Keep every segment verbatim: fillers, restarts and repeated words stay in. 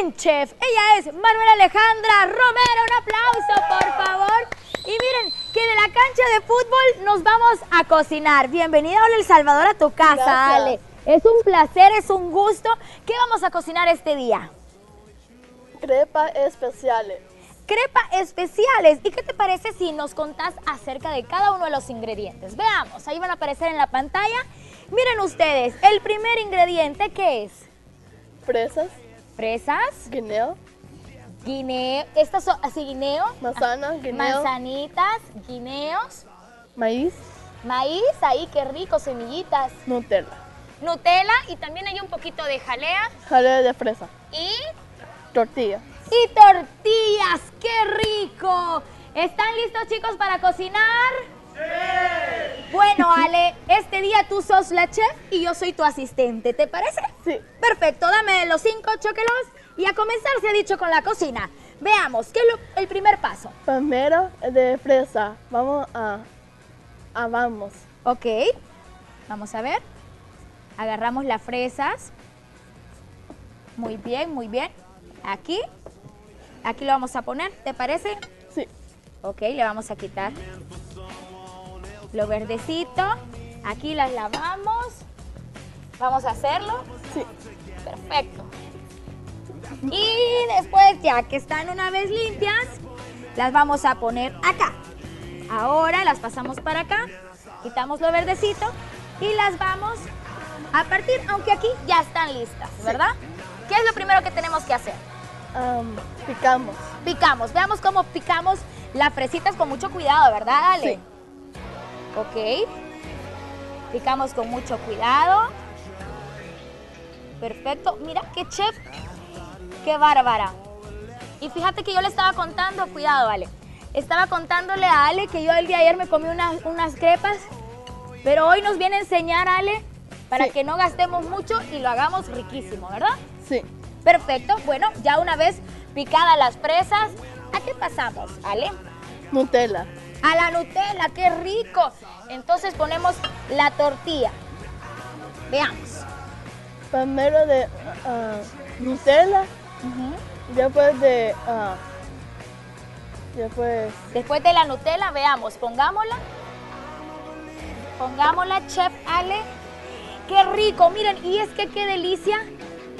en chef. Ella es Manuela Alejandra Romero. Un aplauso, por favor. Y miren, que de la cancha de fútbol nos vamos a cocinar. Bienvenida, Hola El Salvador, a tu casa. Gracias. Ale. Es un placer, es un gusto. ¿Qué vamos a cocinar este día? Crepas especiales. Crepas especiales. ¿Y qué te parece si nos contás acerca de cada uno de los ingredientes? Veamos, ahí van a aparecer en la pantalla. Miren ustedes, el primer ingrediente, ¿qué es? Fresas. Fresas. Guineo. Guineo. Estas son así, guineo. Manzana, guineo. Manzanitas, guineos. Maíz. Maíz, ahí, qué rico, semillitas. Nutella. Nutella y también hay un poquito de jalea. Jalea de fresa. Y... tortilla. Y tortillas, qué rico. ¿Están listos, chicos, para cocinar? ¡Sí! Bueno, Ale, este día tú sos la chef y yo soy tu asistente, ¿te parece? Sí. Perfecto, dame los cinco, chóquelos y a comenzar se ha dicho con la cocina. Veamos, ¿qué es lo, el primer paso? Primero de fresa, vamos a, a vamos. Ok, vamos a ver. Agarramos las fresas. Muy bien, muy bien. Aquí, aquí lo vamos a poner, ¿te parece? Sí. Ok, le vamos a quitar lo verdecito. Aquí las lavamos. ¿Vamos a hacerlo? Sí. Perfecto. Y después, ya que están una vez limpias, las vamos a poner acá. Ahora las pasamos para acá, quitamos lo verdecito y las vamos a partir, aunque aquí ya están listas, ¿verdad? Sí. ¿Qué es lo primero que tenemos que hacer? Um, picamos. Picamos. Veamos cómo picamos las fresitas con mucho cuidado, ¿verdad, Ale? Sí. Ok. Picamos con mucho cuidado. Perfecto. Mira qué chef. Qué bárbara. Y fíjate que yo le estaba contando, cuidado, Ale. Estaba contándole a Ale que yo el día de ayer me comí unas, unas crepas, pero hoy nos viene a enseñar, Ale, para sí. que no gastemos mucho y lo hagamos riquísimo, ¿verdad? Sí. Perfecto. Bueno, ya una vez picadas las fresas, ¿a qué pasamos, Ale? Nutella. A la Nutella, qué rico. Entonces ponemos la tortilla. Veamos. Primero de uh, Nutella, uh-huh. después de... Uh, después... después de la Nutella, veamos, pongámosla. Pongámosla, chef Ale. ¡Qué rico! Miren, y es que qué delicia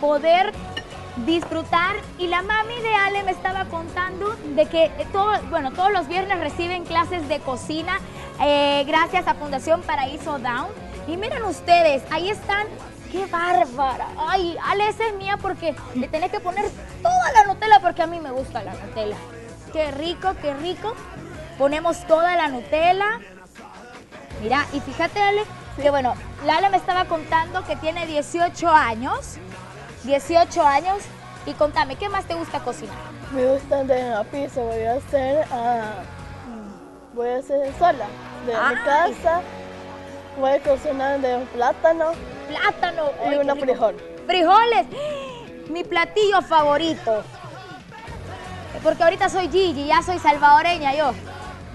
poder disfrutar. Y la mami de Ale me estaba contando de que todo, bueno, todos los viernes reciben clases de cocina eh, gracias a Fundación Paraíso Down. Y miren ustedes, ahí están. ¡Qué bárbara! ¡Ay, Ale, esa es mía porque le tenés que poner toda la Nutella porque a mí me gusta la Nutella! ¡Qué rico, qué rico! Ponemos toda la Nutella. Mira, y fíjate, Ale, que bueno, Lala me estaba contando que tiene dieciocho años, dieciocho años, y contame, ¿qué más te gusta cocinar? Me gusta de la pizza, voy a hacer, uh, voy a hacer sola, de ah, mi casa, y... voy a cocinar de un plátano, plátano y una frijol. Frijoles, mi platillo favorito, porque ahorita soy Gigi, ya soy salvadoreña yo,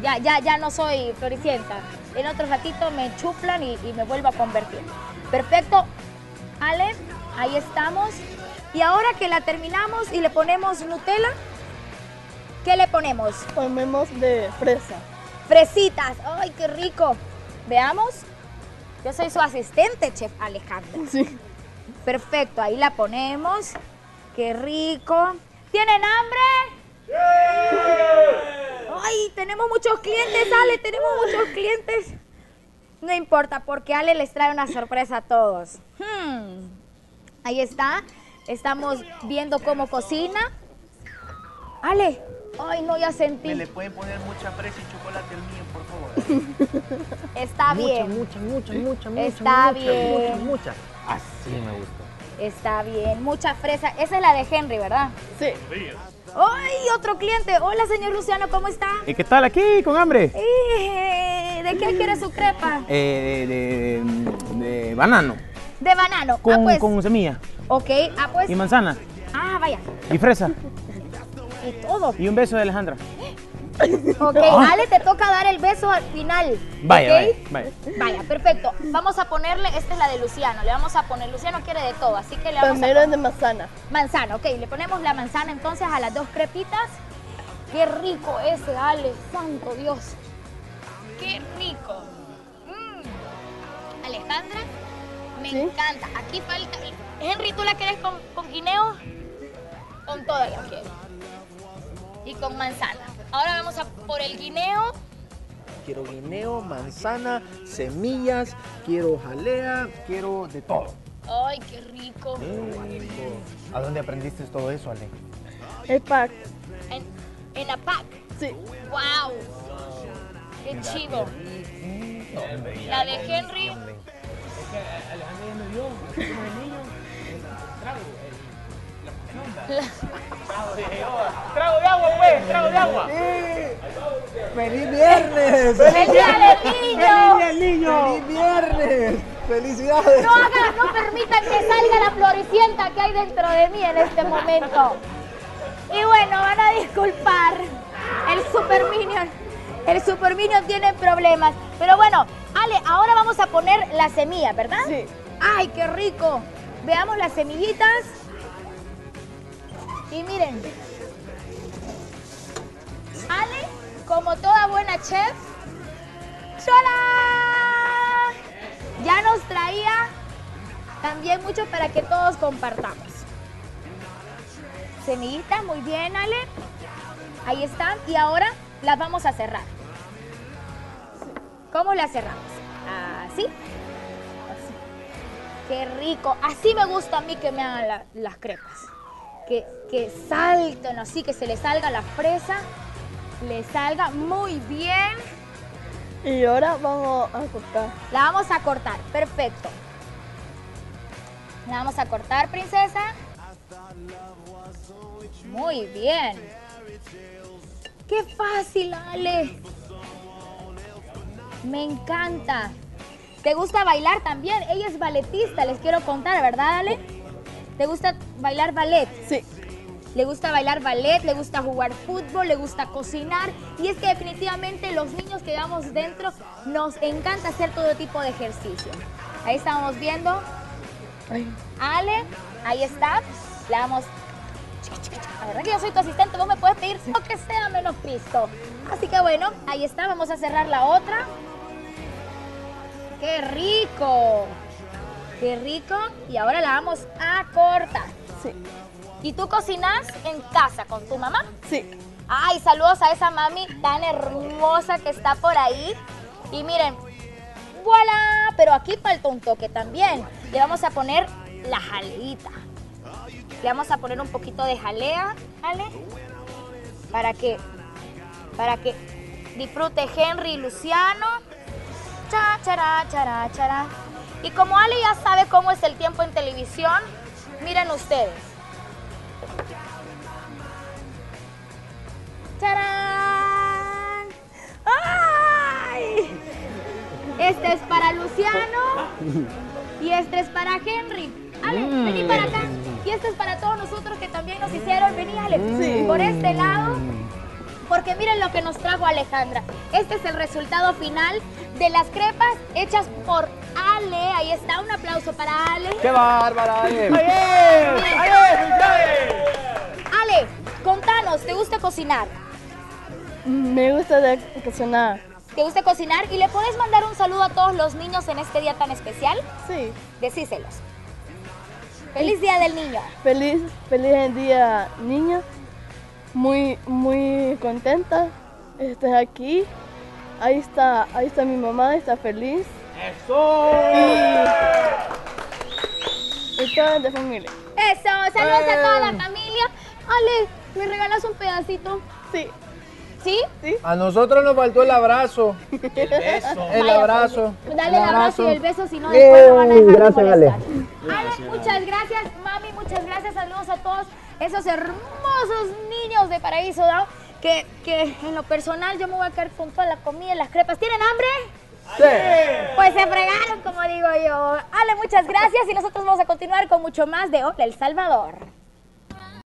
ya, ya, ya no soy floricienta. En otro ratito me chuflan y, y me vuelvo a convertir. Perfecto, Ale, ahí estamos. Y ahora que la terminamos y le ponemos Nutella, ¿qué le ponemos? Ponemos de fresa. Fresitas, ¡ay, qué rico! Veamos, yo soy su asistente, chef Alejandra. Sí. Perfecto, ahí la ponemos, qué rico. ¿Tienen hambre? ¡Sí! ¡Ay, tenemos muchos clientes, Ale! ¡Tenemos muchos clientes! No importa, porque Ale les trae una sorpresa a todos. Hmm. Ahí está. Estamos viendo cómo cocina. ¡Ale! ¡Ay, no, ya sentí! ¿Me le pueden poner mucha fresa y chocolate al mío, por favor? Está bien. Mucha, mucha, mucha, mucha. Está bien. Mucha, mucha. Así me gusta. Está bien. Mucha fresa. Esa es la de Henry, ¿verdad? Sí. ¡Ay, otro cliente! Hola, señor Luciano, ¿cómo está? ¿Y qué tal? Aquí, con hambre. Eh, ¿De qué quiere su crepa? Eh, de, de, de banano. ¿De banano? Con, ah, pues. Con semilla. Ok, ah, pues. Y manzana. Ah, vaya. Y fresa. Y todo. Y un beso de Alejandra. Ok, Ale, te toca dar el beso al final. Vaya, ¿okay? vaya, vaya. Vaya, perfecto. Vamos a ponerle, esta es la de Luciano, le vamos a poner, Luciano quiere de todo, así que le vamos Primero a poner. Primero de manzana. Manzana, ok, le ponemos la manzana entonces a las dos crepitas. Qué rico ese, Ale, santo Dios. Qué rico. Mm. Alejandra, me ¿Sí? encanta. Aquí falta, Henry, ¿tú la quieres con, con guineo? Con todas las quiero. Y con manzana. Ahora vamos a por el guineo. Quiero guineo, manzana, semillas, quiero jalea, quiero de todo. Ay, qué rico. Qué rico. ¿A dónde aprendiste todo eso, Ale? El pack. En, en la pack. Sí. Wow. Qué chivo. La de Henry. Es que Alejandra ya me vio, como el niño, el trago, la... Trago de agua, pues, trago de agua. Sí. ¡Feliz viernes! ¡Feliz viernes, niño! ¡Feliz niño! ¡Feliz viernes! ¡Felicidades! No hagan, no permitan que salga la floricienta que hay dentro de mí en este momento. Y bueno, van a disculpar. El Super Minion, el Super Minion tiene problemas. Pero bueno, Ale, ahora vamos a poner la semilla, ¿verdad? Sí. ¡Ay, qué rico! Veamos las semillitas. Y miren, Ale, como toda buena chef, ¡chola! Ya nos traía también mucho para que todos compartamos. Semillita, muy bien, Ale. Ahí están. Y ahora las vamos a cerrar. ¿Cómo las cerramos? Así. Así. ¡Qué rico! Así me gusta a mí que me hagan la, las crepas. Que, que salten así, que se le salga la fresa, le salga muy bien. Y ahora vamos a cortar. La vamos a cortar, perfecto. La vamos a cortar, princesa. Muy bien. ¡Qué fácil, Ale! Me encanta. ¿Te gusta bailar también? Ella es balletista, les quiero contar, ¿verdad, Ale? ¿Te gusta bailar ballet? Sí. Le gusta bailar ballet, le gusta jugar fútbol, le gusta cocinar. Y es que definitivamente los niños que vamos dentro nos encanta hacer todo tipo de ejercicio. Ahí estamos viendo. Ale, ahí está. La vamos... La verdad que yo soy tu asistente, vos me puedes pedir lo que sea menos pisto. Así que bueno, ahí está. Vamos a cerrar la otra. ¡Qué rico! ¡Qué rico! Y ahora la vamos a cortar. Sí. ¿Y tú cocinas en casa con tu mamá? Sí. Ay, saludos a esa mami tan hermosa que está por ahí. Y miren, ¡voilá! Pero aquí falta un toque también. Le vamos a poner la jaleita. Le vamos a poner un poquito de jalea, ¿vale? Para que, para que disfrute Henry y Luciano. Cha, chará, chará, chará. Y como Ale ya sabe cómo es el tiempo en televisión, miren ustedes. ¡Tarán! ¡Ay! Este es para Luciano y este es para Henry. Ale, vení para acá. Y este es para todos nosotros que también nos hicieron. Vení, Ale, sí. Por este lado. Porque miren lo que nos trajo Alejandra. Este es el resultado final de las crepas hechas por Ale. Ahí está, un aplauso para Ale. ¡Qué bárbara, Ale! ¡Ale! ¡Ale! Ale, contanos, ¿te gusta cocinar? Me gusta cocinar. ¿Te gusta cocinar? ¿Y le puedes mandar un saludo a todos los niños en este día tan especial? Sí. Decíselos. ¡Feliz Día del Niño! Feliz, feliz Día Niño. Muy, muy contenta estar aquí. Ahí está, ahí está mi mamá, está feliz. ¡Eso! Y, y todos de familia. ¡Eso! ¡Saludos eh. a toda la familia! Ale, ¿me regalas un pedacito? Sí. ¿Sí? Sí. A nosotros nos faltó el abrazo. El beso. El abrazo. Dale el abrazo y el beso, si no después lo van a dejar. Gracias, Ale. Ale, muchas gracias, mami, muchas gracias. Saludos a todos esos hermosos niños de Paraíso Down, que, que en lo personal yo me voy a quedar con toda la comida y las crepas. ¿Tienen hambre? Sí. Pues se fregaron, como digo yo. Ale, muchas gracias y nosotros vamos a continuar con mucho más de Hola El Salvador.